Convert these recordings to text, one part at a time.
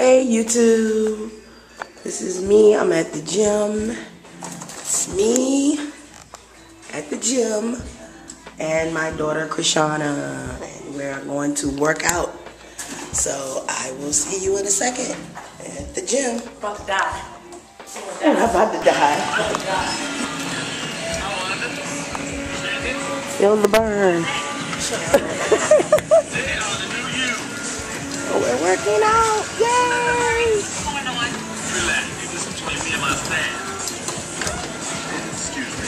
Hey YouTube, this is me. I'm at the gym. It's me at the gym and my daughter Krishana, and we're going to work out. So I will see you in a second at the gym. I'm about to die. I'm about to die. Feel the burn. We're working out. Yay! What's going on? Relax. You just between me and my fans. Excuse me.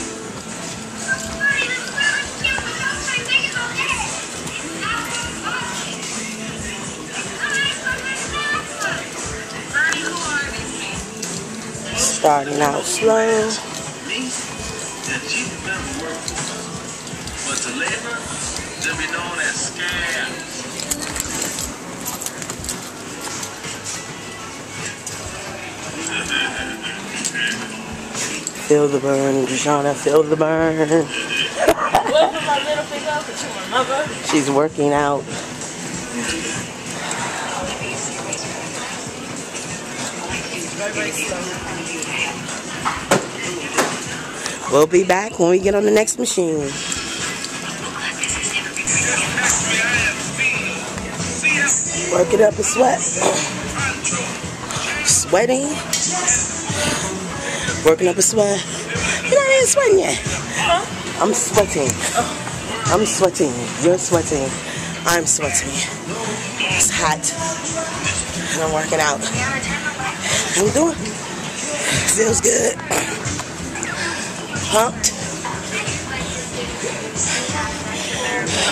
Starting out slow. Me? The chief doesn't work for us. But the labor, they'll be known as scabs. Feel the burn, Krishana, feel the burn. She's working out. We'll be back when we get on the next machine. Work it up and sweat. Sweating. Working up a sweat. You're not even sweating yet. Huh? I'm sweating. Oh. I'm sweating. You're sweating. I'm sweating. It's hot. And I'm working out. How you doing? Feels good. Pumped.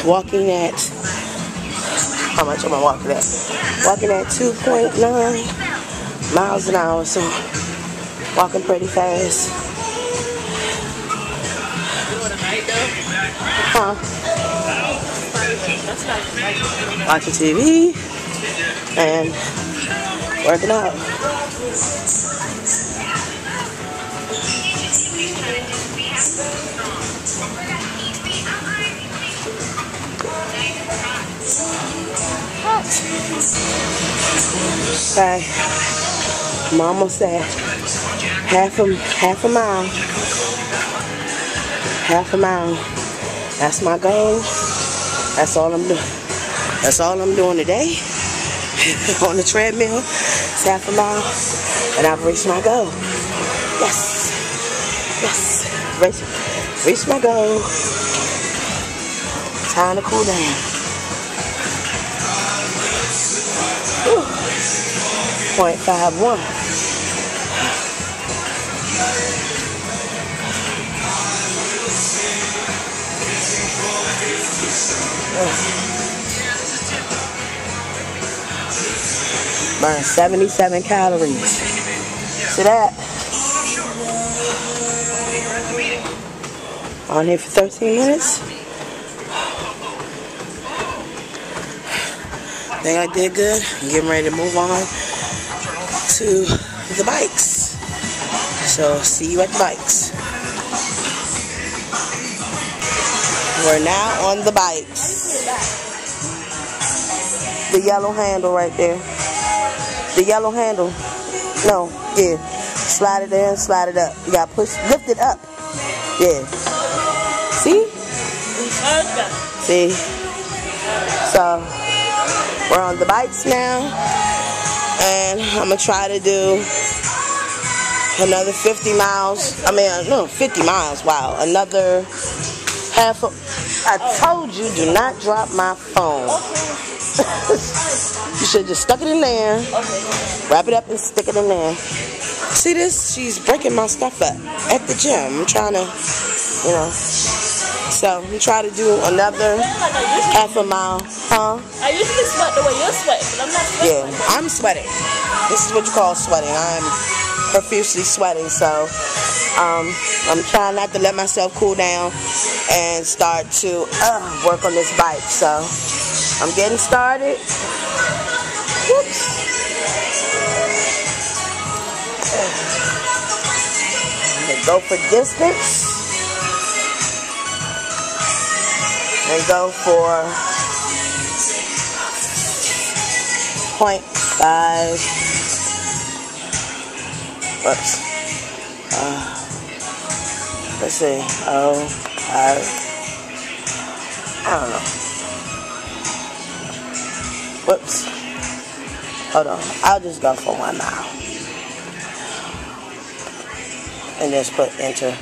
Walking at... How much am I walking at? Walking at 2.9 miles an hour, so... Walking pretty fast. Huh? Watching TV and working out. Okay. I'm almost there. Half a mile. Half a mile. That's my goal. That's all I'm doing. That's all I'm doing today. On the treadmill. It's half a mile. And I've reached my goal. Yes. Yes. Reached my goal. Time to cool down. Whew. 0.51. Burn 77 calories. See that? On here for 13 minutes. Think I did good. I'm getting ready to move on to the bikes. So see you at the bikes. We're now on the bikes. The yellow handle right there. The yellow handle. No, yeah. Slide it there, slide it up. You gotta push, lift it up. Yeah. See? See? So, we're on the bikes now. And I'm gonna try to do another 50 miles. I mean, no, 50 miles. Wow. Another half of... I told you, do not drop my phone. Okay. You should just stuck it in there. Okay. Wrap it up and stick it in there. See this? She's breaking my stuff up at the gym. I'm trying to, you know. So, we try to do another half a mile. Huh? I usually sweat the way you're sweating, but I'm not sweating. Yeah, I'm sweating. This is what you call sweating. I'm profusely sweating, so... I'm trying not to let myself cool down and start to work on this bike. So I'm getting started. Whoops. And go for distance. And go for 0.5. Whoops. Let's see. Oh, I don't know. Whoops. Hold on. I'll just go for 1 mile. And just put enter.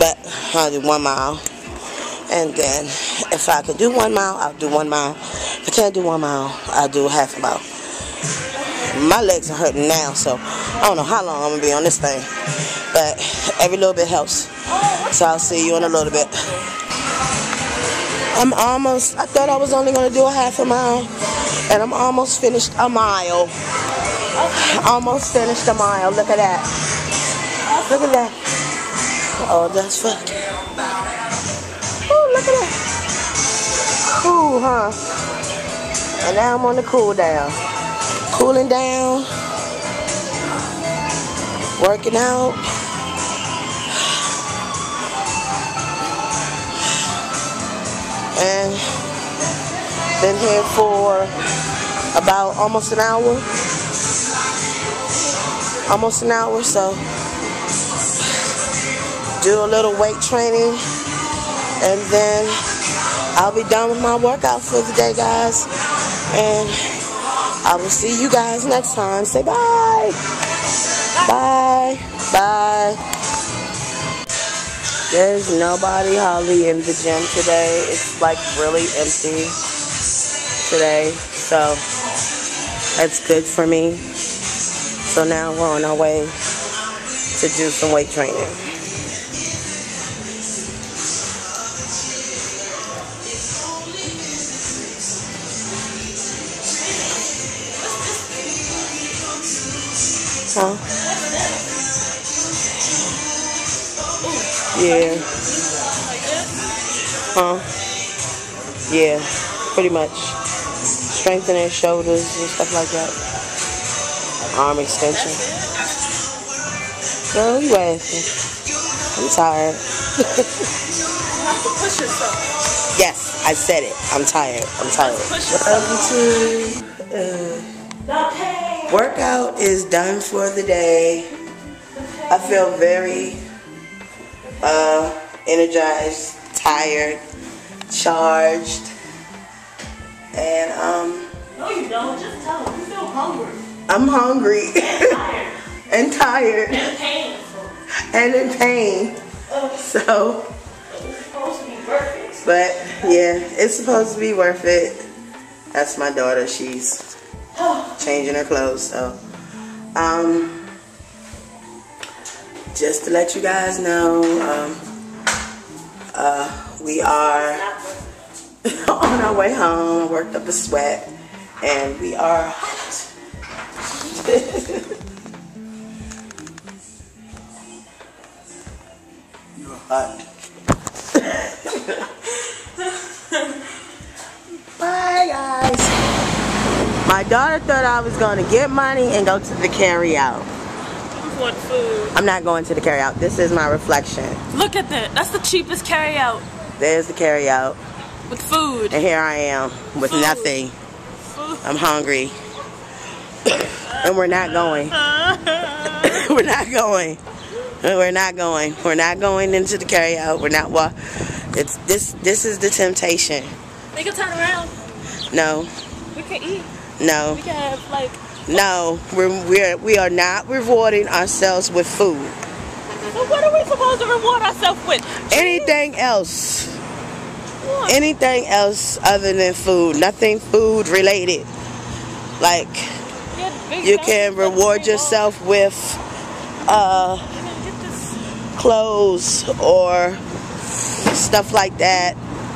But I'll do 1 mile. And then if I could do 1 mile, I'll do 1 mile. If I can't do 1 mile, I'll do half a mile. My legs are hurting now, so I don't know how long I'm going to be on this thing. But every little bit helps. So I'll see you in a little bit. I thought I was only going to do a half a mile. And I'm almost finished a mile. Almost finished a mile. Look at that. Look at that. Oh, that's fucking. Oh, look at that. Cool, huh? And now I'm on the cool down. Cooling down. Working out. And been here for about almost an hour. Almost an hour, so do a little weight training, and then I'll be done with my workout for the day, guys, and I will see you guys next time. Say bye. Bye. Bye. There's nobody hardly in the gym today. It's like really empty today, so that's good for me. So now we're on our way to do some weight training. Huh? Yeah. Huh? Yeah, pretty much. Strengthening shoulders and stuff like that. Arm extension. No, you asking. I'm tired. You have to push yourself. Yes, I said it. I'm tired. I'm tired. Workout is done for the day. I feel very energized, tired, charged, and No, you don't. Just tell them. You feel hungry. I'm hungry and tired and in pain. So, but yeah, it's supposed to be worth it. That's my daughter. She's changing her clothes. So, just to let you guys know, we are on our way home. I worked up a sweat, and we are hot. You're hot. Bye, guys. My daughter thought I was going to get money and go to the carry-out. I want food. I'm not going to the carry-out. This is my reflection. Look at that. That's the cheapest carry-out. There's the carry-out. With food. And here I am with food. Nothing. Food. I'm hungry. And we're not going. We're not going. We're not going. We're not going into the carryout. We're not walking. It's this is the temptation. They can turn around. No. We can eat. No. We can have like. No. We are not rewarding ourselves with food. So what are we supposed to reward ourselves with? Jeez. Anything else. What? Anything else other than food. Nothing food related. Like. You can reward yourself with clothes or stuff like that.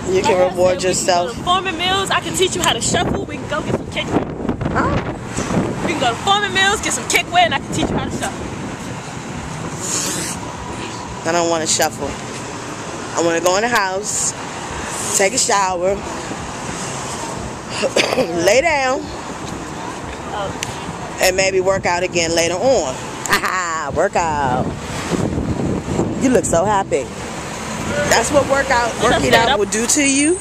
You can reward yourself. We can go to Forman Mills. I can teach you how to shuffle. We can go get some kickware. Huh? We can go to Forman Mills, get some kickware, and I can teach you how to shuffle. I don't want to shuffle. I want to go in the house, take a shower, lay down. Oh. And maybe work out again later on. Haha, workout. You look so happy. That's what working out will do to you.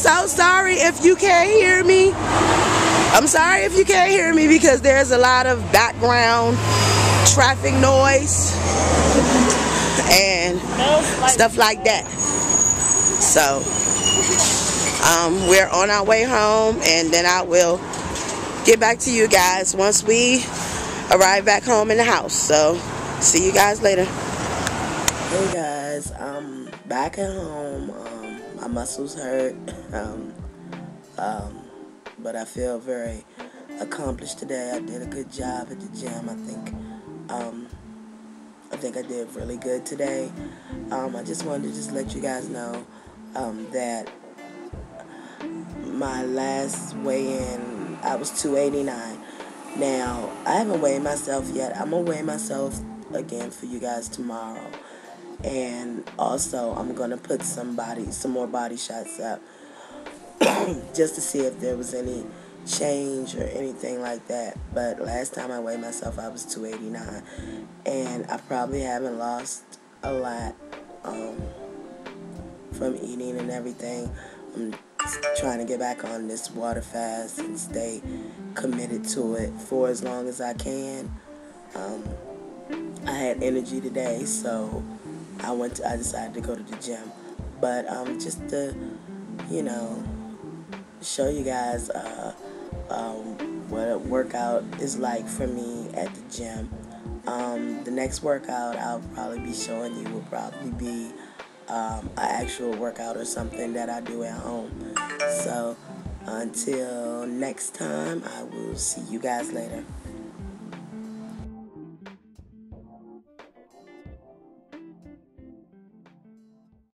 so sorry if you can't hear me. I'm sorry if you can't hear me because there's a lot of background traffic noise and stuff like that. So we're on our way home, and then I will get back to you guys once we arrive back home in the house. So see you guys later. Hey guys, I'm back at home. My muscles hurt, but I feel very accomplished today. I did a good job at the gym. I think I did really good today. I just wanted to let you guys know that my last weigh-in, I was 289. Now, I haven't weighed myself yet. I'm going to weigh myself again for you guys tomorrow. And also, I'm going to put some more body shots up just to see if there was any change or anything like that. But last time I weighed myself, I was 289. And I probably haven't lost a lot from eating and everything. I'm trying to get back on this water fast and stay committed to it for as long as I can. I had energy today, so I decided to go to the gym. But just to, you know, show you guys what a workout is like for me at the gym. The next workout I'll probably be showing you will probably be an actual workout or something that I do at home. So until next time, I will see you guys later.